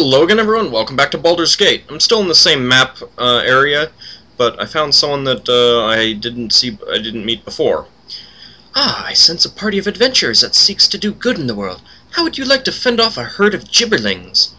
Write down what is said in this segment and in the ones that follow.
Hello again, everyone. Welcome back to Baldur's Gate. I'm still in the same map area, but I found someone that I didn't meet before. Ah, I sense a party of adventurers that seeks to do good in the world. How would you like to fend off a herd of gibberlings?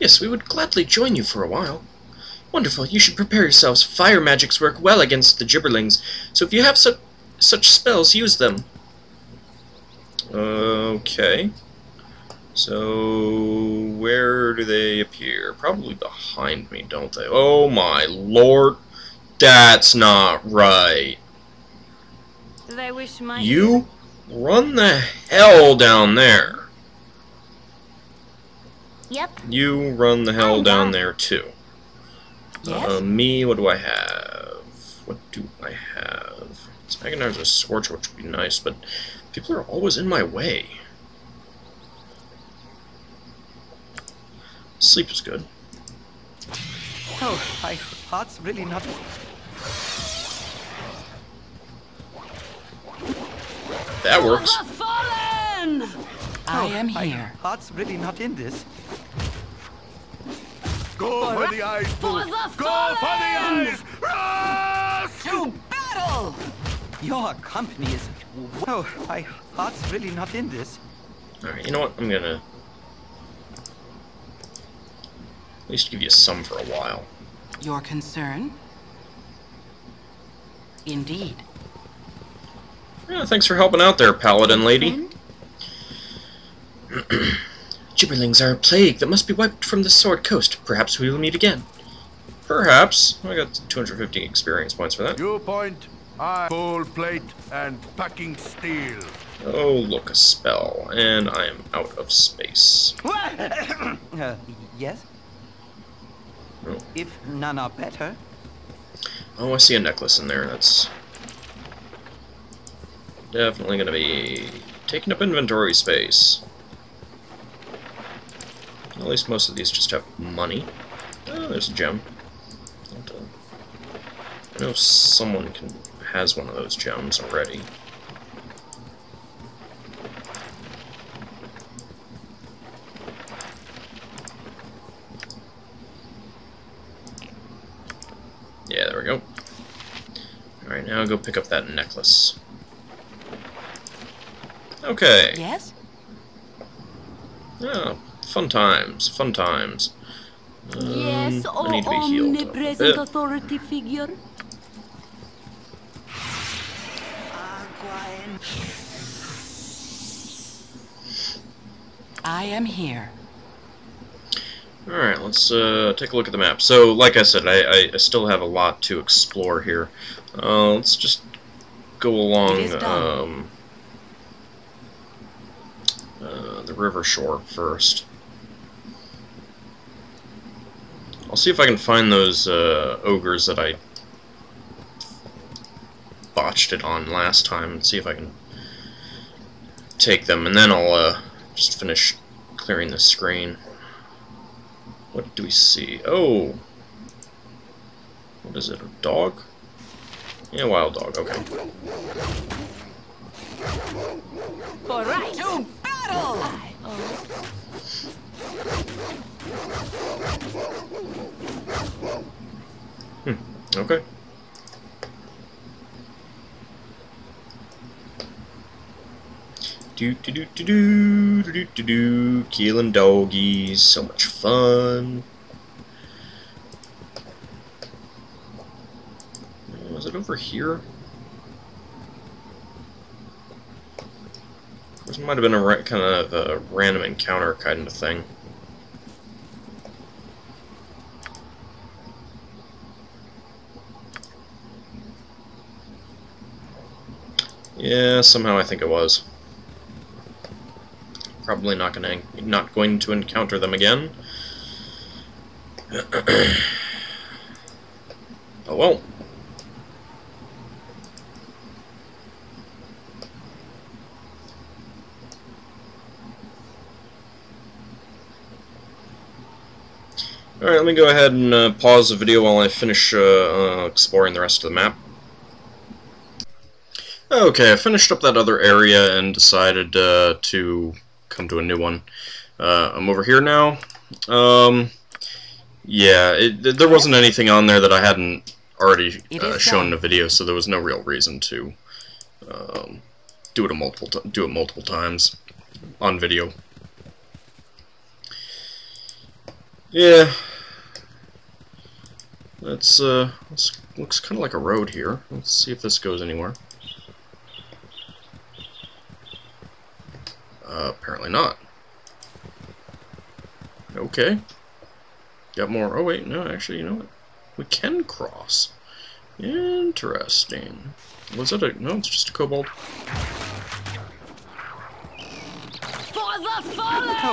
Yes, we would gladly join you for a while. Wonderful. You should prepare yourselves. Fire magics work well against the gibberlings, so if you have such spells, use them. Okay. So, where do they appear? Probably behind me, don't they? Oh my lord. That's not right. They wish my... You run the hell down there. Yep. You run the hell down there, too. Me, what do I have? What do I have? It's Agonizer's Scorch, which would be nice, but people are always in my way. Sleep is good. Oh, my heart's really not... That works. I am here. My heart's really not in this. Go for the eyes! Go for the eyes! Ross! To battle! Your company is... Wow, my heart's really not in this. Alright, you know what? I'm gonna... At least give you some for a while. Your concern? Indeed. Yeah, thanks for helping out there, paladin lady. Gibberlings are a plague that must be wiped from the Sword Coast. Perhaps we will meet again. Perhaps. I got 250 experience points for that. You point, I full plate, and packing steel. Oh, look, a spell. And I am out of space. Yes? Oh. If none are better. Oh, I see a necklace in there. That's definitely going to be taking up inventory space. At least most of these just have money. Oh, there's a gem. I know someone has one of those gems already. Yeah, there we go. Alright, now I'll go pick up that necklace. Okay. Yes? Oh. Fun times, fun times. Yes, I need to be healed. Omnipresent authority figure. I am here. Alright, let's take a look at the map. So, like I said, I still have a lot to explore here. Let's just go along the river shore first. I'll see if I can find those ogres that I botched it on last time and see if I can take them, and then I'll just finish clearing the screen. What do we see? Oh! What is it, a dog? Yeah, wild dog, okay. All right, to battle! Okay. Killing doggies, so much fun. Was it over here? This might have been a kind of a random encounter kind of thing. Yeah, somehow I think it was. Probably not going to encounter them again. Oh well. All right, let me go ahead and pause the video while I finish exploring the rest of the map. Okay, I finished up that other area and decided to come to a new one. I'm over here now. Yeah, there wasn't anything on there that I hadn't already shown in a video, so there was no real reason to do it multiple times on video. Yeah, that's this looks kind of like a road here. Let's see if this goes anywhere. Apparently not. Okay. Got more. Oh wait, no, actually, you know what? We can cross. Interesting. Was that a... no, it's just a kobold. For the fallen! Go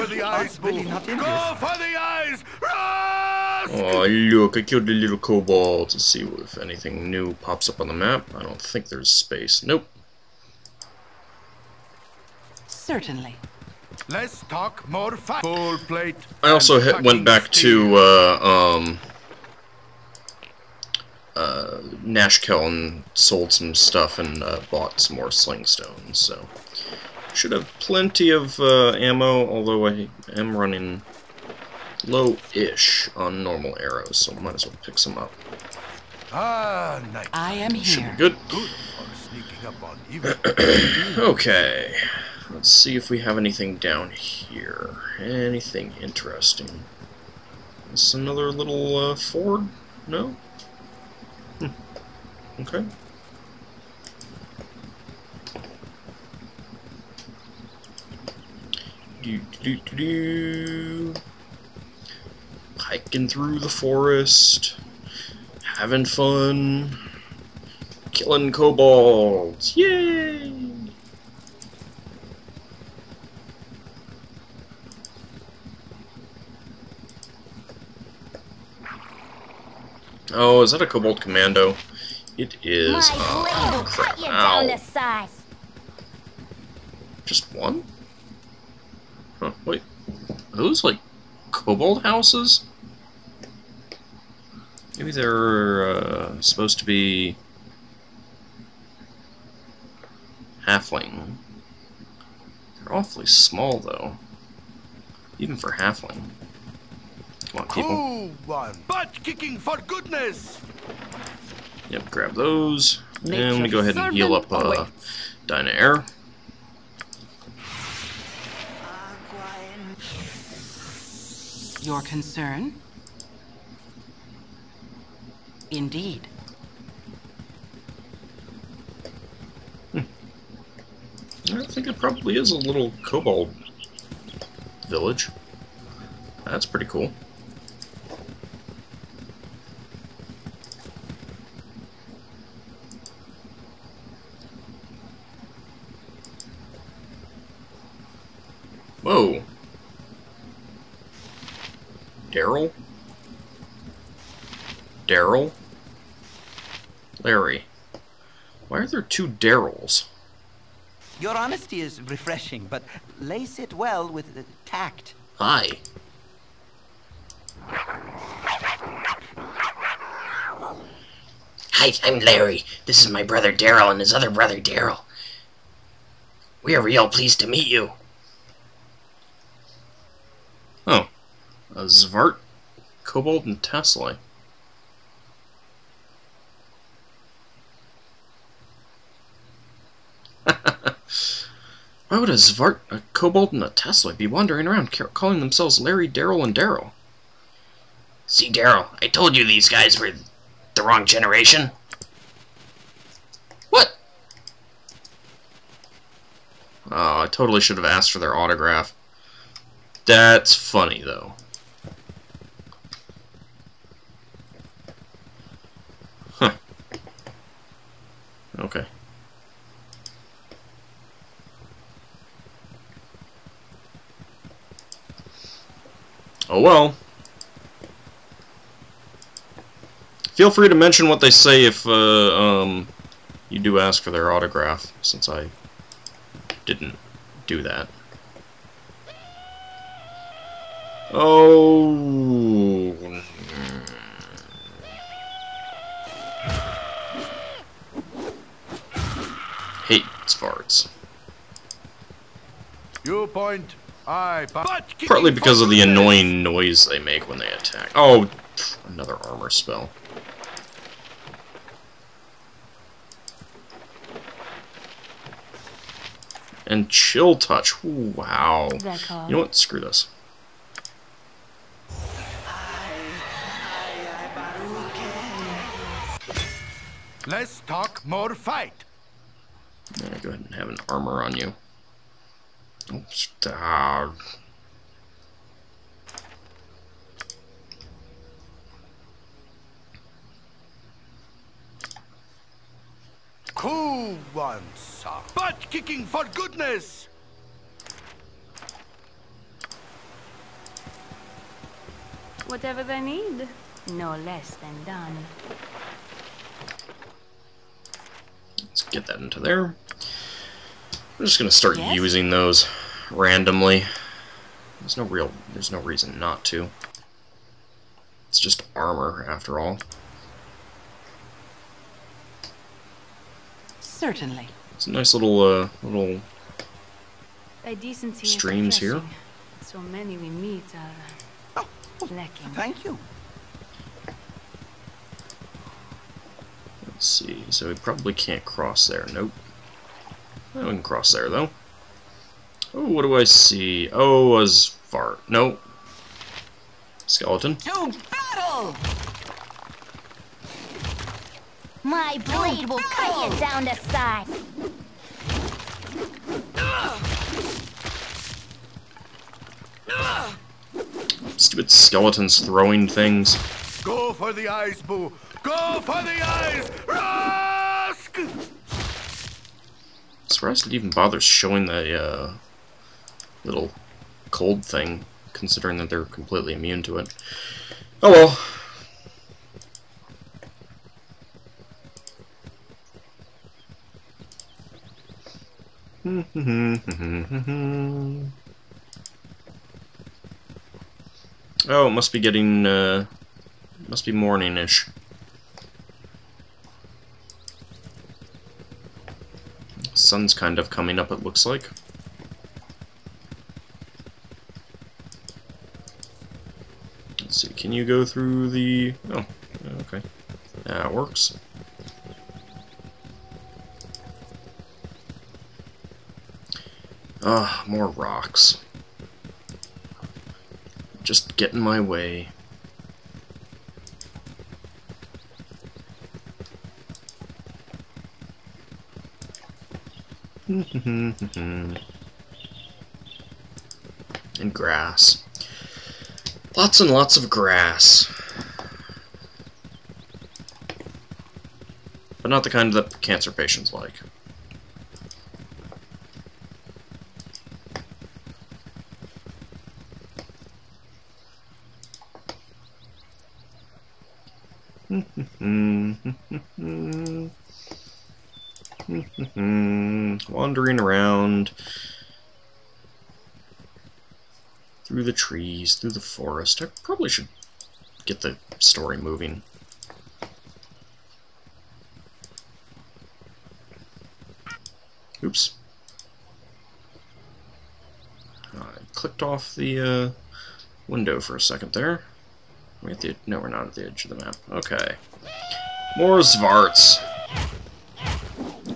for the eyes, Billy! Go for the eyes! Oh, look, I killed the little kobold. To see if anything new pops up on the map. I don't think there's space. Nope. Certainly. Let's talk more full plate. I also went back to Nashkel and sold some stuff and bought some more slingstones, so should have plenty of ammo, although I am running low-ish on normal arrows, so might as well pick some up. Ah, nice. I am here. Should be good. Good for sneaking up on evil. Okay. Let's see if we have anything down here. Anything interesting? This is another little ford? No? Hmm. Okay. Hiking through the forest. Having fun. Killing kobolds. Yay! Oh, is that a kobold commando? It is. Oh, crap. Ow. Just one? Huh, wait. Are those, like, kobold houses? Maybe they're supposed to be halfling. They're awfully small, though. Even for halfling. Cool one, butt kicking for goodness. Yep, grab those, and we go ahead and heal up Dynaheir. Your concern, indeed. I think it probably is a little kobold village. That's pretty cool. Whoa. Daryl? Larry. Why are there two Daryls? Your honesty is refreshing, but lace it well with tact. Hi. Hi, I'm Larry. This is my brother Daryl and his other brother Daryl. We are real pleased to meet you. Oh, a Zvart, kobold, and Tasselite. Why would a Zvart, a kobold, and a Tasselite be wandering around calling themselves Larry, Daryl, and Daryl? See, Daryl, I told you these guys were the wrong generation. What? Oh, I totally should have asked for their autograph. That's funny, though. Huh. Okay. Oh well. Feel free to mention what they say if you do ask for their autograph, since I didn't do that. Oh. hate Xvarts. You point, I partly because of the annoying noise they make when they attack. Oh, another armor spell. And chill touch. Ooh, wow. You know what? Screw this. Let's talk more fight. Yeah, go ahead and have an armor on you. Oops. Who wants a butt kicking for goodness? Whatever they need, no less than done. Let's get that into there. I'm just gonna start using those randomly. There's no reason not to. It's just armor after all. Certainly. It's a nice little little streams here. So many we meet are lacking. Thank you. Let's see. So we probably can't cross there. Nope. Well, we can cross there though. Oh, what do I see? Oh, a Zvart. Nope. Skeleton. To battle. My blade will cut you down to size. Stupid skeletons throwing things. Go for the eyes, boo. Go for the eyes. Rusk! I'm surprised it even bothers showing the little cold thing, considering that they're completely immune to it. Oh well. Oh, it must be getting, must be morning-ish. Sun's kind of coming up, it looks like. Let's see, can you go through the... oh, okay. That works. Ah, more rocks. Just get in my way. And grass. Lots and lots of grass. But not the kind that cancer patients like. Wandering around through the trees, through the forest. I probably should get the story moving. Oops. I clicked off the window for a second there. We're at the, no, we're not at the edge of the map. Okay. More Xvarts.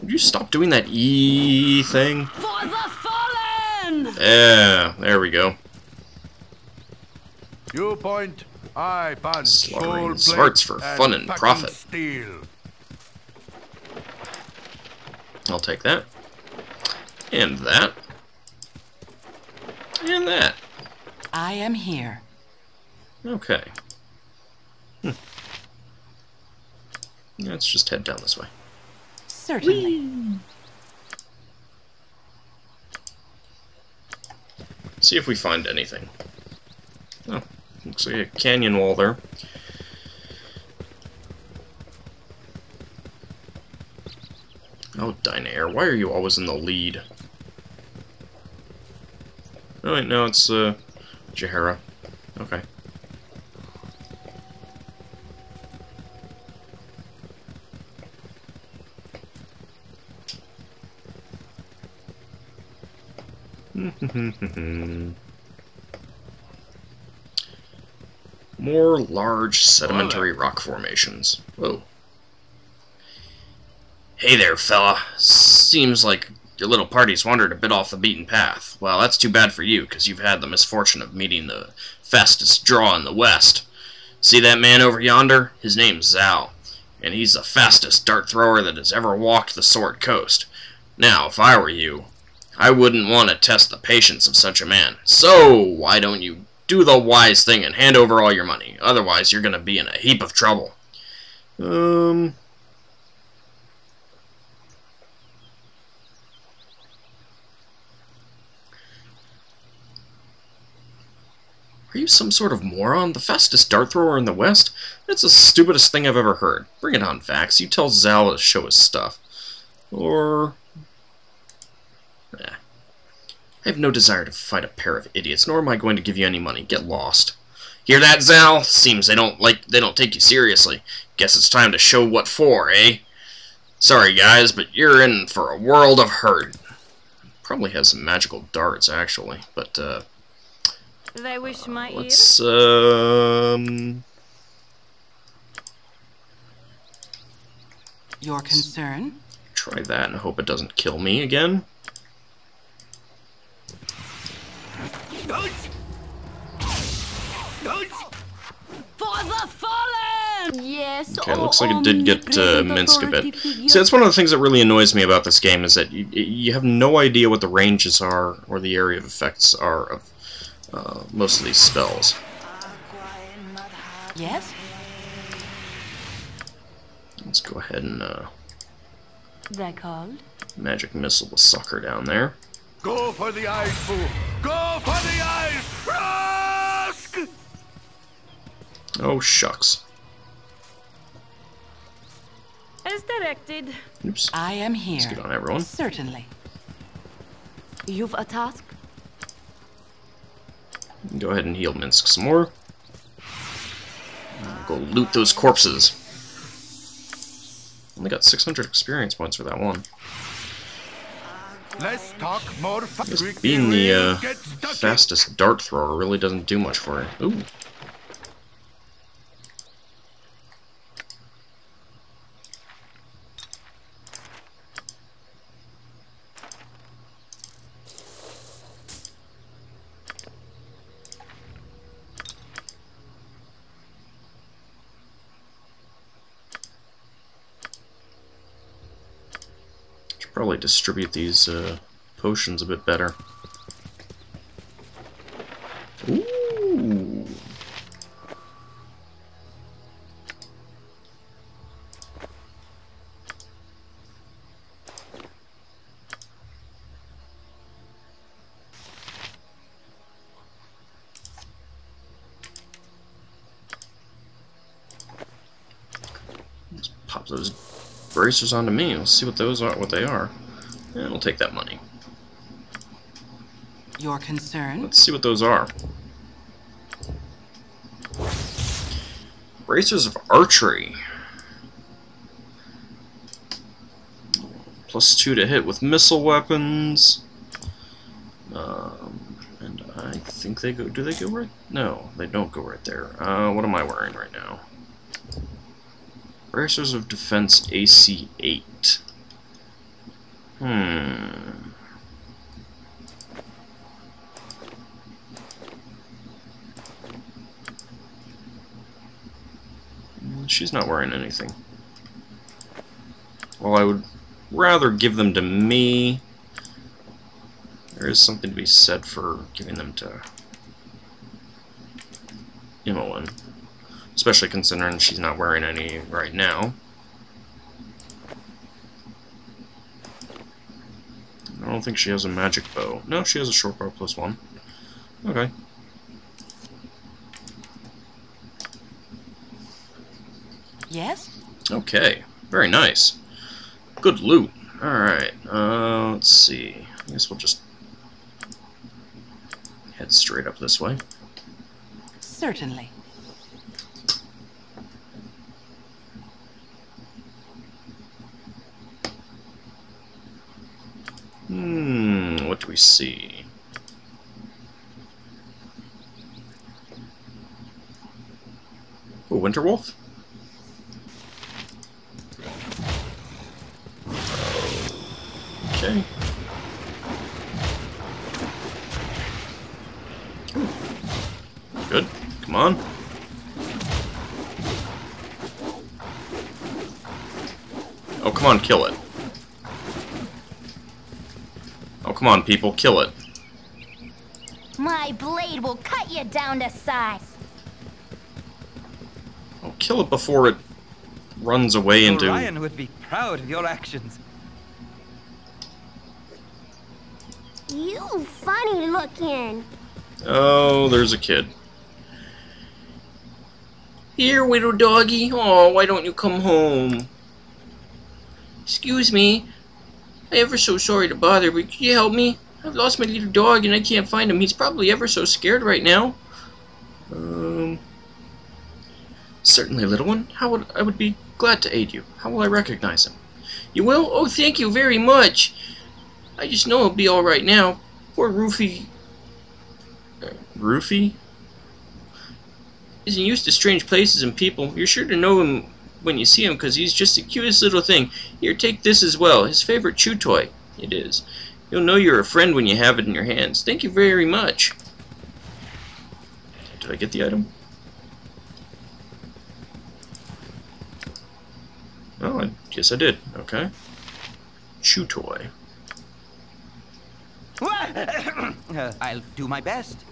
Would you stop doing that E thing? For the fallen! Yeah, there we go. You point, I punch. Slaughtering Xvarts for fun and profit. Steel. I'll take that. And that. And that. I am here. Okay. Hm. Let's just head down this way. Certainly. Whee! See if we find anything. Oh, looks like a canyon wall there. Oh, Dynaheir, why are you always in the lead? Oh, wait, no, it's Jaheira. Okay. More large sedimentary rock formations. Whoa. Hey there, fella. Seems like your little party's wandered a bit off the beaten path. Well, that's too bad for you, because you've had the misfortune of meeting the fastest draw in the West. See that man over yonder? His name's Zal, and he's the fastest dart thrower that has ever walked the Sword Coast. Now, if I were you, I wouldn't want to test the patience of such a man. So, why don't you do the wise thing and hand over all your money? Otherwise, you're going to be in a heap of trouble. Are you some sort of moron? The fastest dart thrower in the West? That's the stupidest thing I've ever heard. Bring it on, Vax. You tell Zal to show his stuff. Or... nah. I have no desire to fight a pair of idiots, nor am I going to give you any money. Get lost. Hear that, Zal? Seems they don't take you seriously. Guess it's time to show what for, eh? Sorry, guys, but you're in for a world of hurt. Probably has some magical darts, actually, but, they wish my let's, your concern? Try that and hope it doesn't kill me again. For the fallen! Yes. Okay, it looks like it did get Minsk a bit. See, that's one of the things that really annoys me about this game, is that you have no idea what the ranges are, or the area of effects are of most of these spells. Yes? Let's go ahead and magic missile the sucker down there. Go for the eyes, fool! Go for the eyes! Rusk! Oh, shucks. As directed. Oops. I am here. Let's get on, everyone. Certainly. You've a task? Go ahead and heal Minsk some more. Go loot those corpses. Only got 600 experience points for that one. Let's talk more. Just being the fastest dart thrower really doesn't do much for it. Ooh. Probably distribute these potions a bit better. Ooh. Let's pop those bracers onto me. Let's see what those are, what they are. And we'll take that money. Your concern? Let's see what those are. Bracers of archery. +2 to hit with missile weapons. And I think they go. Do they go right? No, they don't go right there. What am I wearing right now? Bracers of Defense AC8. She's not wearing anything. Well, I would rather give them to me. There is something to be said for giving them to Imoen. Especially considering she's not wearing any right now. I don't think she has a magic bow. No, she has a short bow +1. Okay. Yes? Okay. Very nice. Good loot. Alright. Let's see. I guess we'll just head straight up this way. Certainly. What do we see? Winter Wolf. Okay. Good. Come on. Oh, come on, kill it. Oh, come on, people, kill it. My blade will cut you down to size. Oh, kill it before it runs away into... Orion would be proud of your actions. You funny looking. Oh, there's a kid. Here, little doggy. Oh, why don't you come home? Excuse me. I'm ever so sorry to bother, but could you help me? I've lost my little dog and I can't find him. He's probably ever so scared right now. Certainly, little one. I would be glad to aid you. How will I recognize him? You will? Oh, thank you very much. I just know it'll be all right now. Poor Rufie. Rufie isn't used to strange places and people. You're sure to know him when you see him, because he's just the cutest little thing. Here, take this as well. His favorite chew toy. It is. You'll know you're a friend when you have it in your hands. Thank you very much. Did I get the item? Oh, I guess I did. Okay. Chew toy. I'll do my best.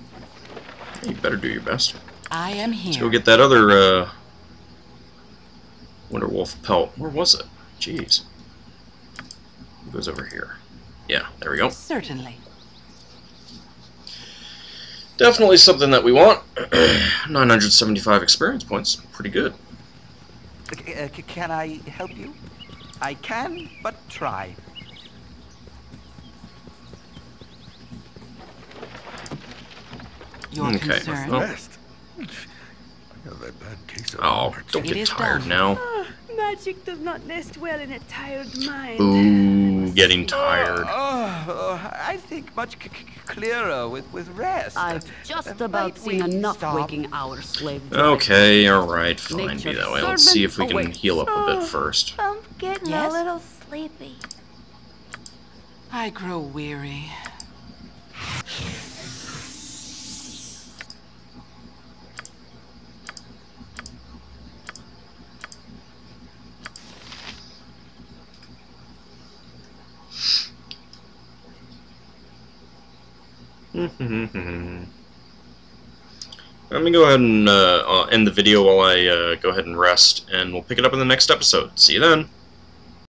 You better do your best. I am here. Let's go get that other Winter Wolf pelt. Where was it? Jeez. It goes over here. Yeah, there we go. Certainly. Definitely something that we want. 975 experience points. Pretty good. Can I help you? I can, but try. Okay. Oh, don't get tired now. Oh, magic does not nest well in a tired mind. Ooh, getting tired. I think much clearer with rest. I've just about seen enough waking hours, slave. Okay, all right, fine. Be that way. Let's see if we can heal up a bit first. I'm getting a little sleepy. I grow weary. Let me go ahead and end the video while I go ahead and rest, and we'll pick it up in the next episode. See you then!